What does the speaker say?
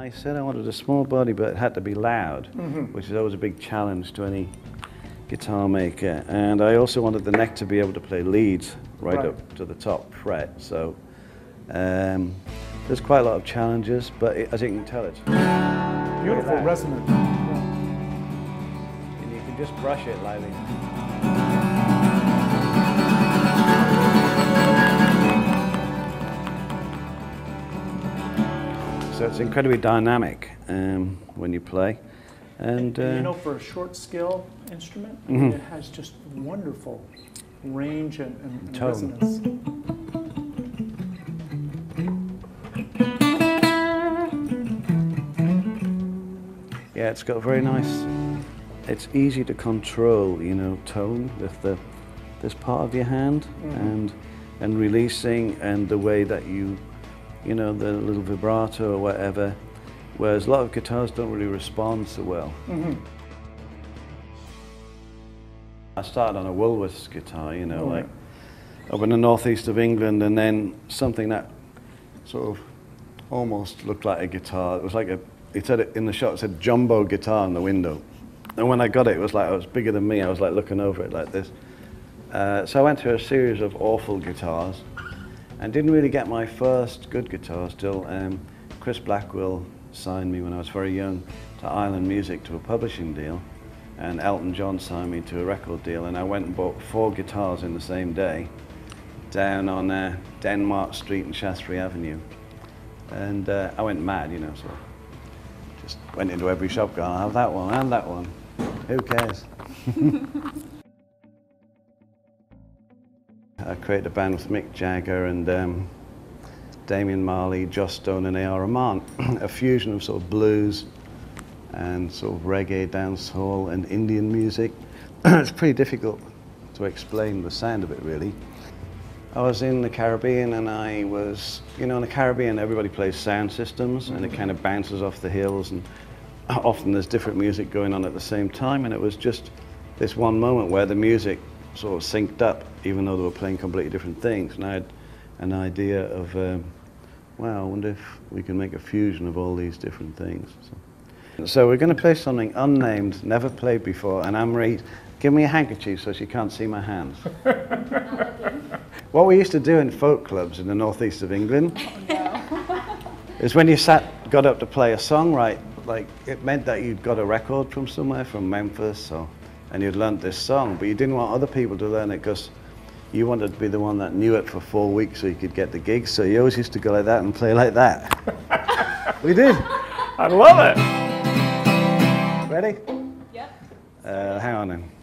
I said I wanted a small body, but it had to be loud, which is always a big challenge to any guitar maker. And I also wanted the neck to be able to play leads right up to the top fret. So there's quite a lot of challenges, but it, as you can tell, it's beautiful resonance. Yeah. And you can just brush it lightly. So it's incredibly dynamic when you play. And you know, for a short scale instrument, it has just wonderful range and tone. Resonance. Yeah, it's got a very nice, it's easy to control, you know, tone with the, this part of your hand and releasing and the way that you, you know, the little vibrato or whatever, whereas a lot of guitars don't really respond so well. I started on a Woolworths guitar, you know, like up in the northeast of England, and then something that sort of almost looked like a guitar. It was like a, it said it in the shop, it said jumbo guitar in the window. And when I got it, it was like, it was bigger than me. I was like looking over it like this. So I went through a series of awful guitars and didn't really get my first good guitar till Chris Blackwell signed me when I was very young to Island Music to a publishing deal, and Elton John signed me to a record deal, and I went and bought 4 guitars in the same day down on Denmark Street and Shaftesbury Avenue, and I went mad, you know, so just went into every shop going, I'll have that one and that one, who cares? I created a band with Mick Jagger and Damien Marley, Joss Stone and A.R. Rahman, a fusion of sort of blues and sort of reggae, dancehall and Indian music. It's pretty difficult to explain the sound of it, really. I was in the Caribbean, and I was, you know, in the Caribbean everybody plays sound systems and it kind of bounces off the hills, and often there's different music going on at the same time, and it was just this one moment where the music sort of synced up, even though they were playing completely different things. And I had an idea of, wow, I wonder if we can make a fusion of all these different things. So we're going to play something unnamed, never played before, and Anne-Marie, give me a handkerchief so she can't see my hands. What we used to do in folk clubs in the northeast of England is when you got up to play a song, right, like it meant that you'd got a record from somewhere, from Memphis, or, and you'd learnt this song, but you didn't want other people to learn it because you wanted to be the one that knew it for 4 weeks so you could get the gig, so you always used to go like that and play like that. We did. I love it. Ready? Yep. Hang on then.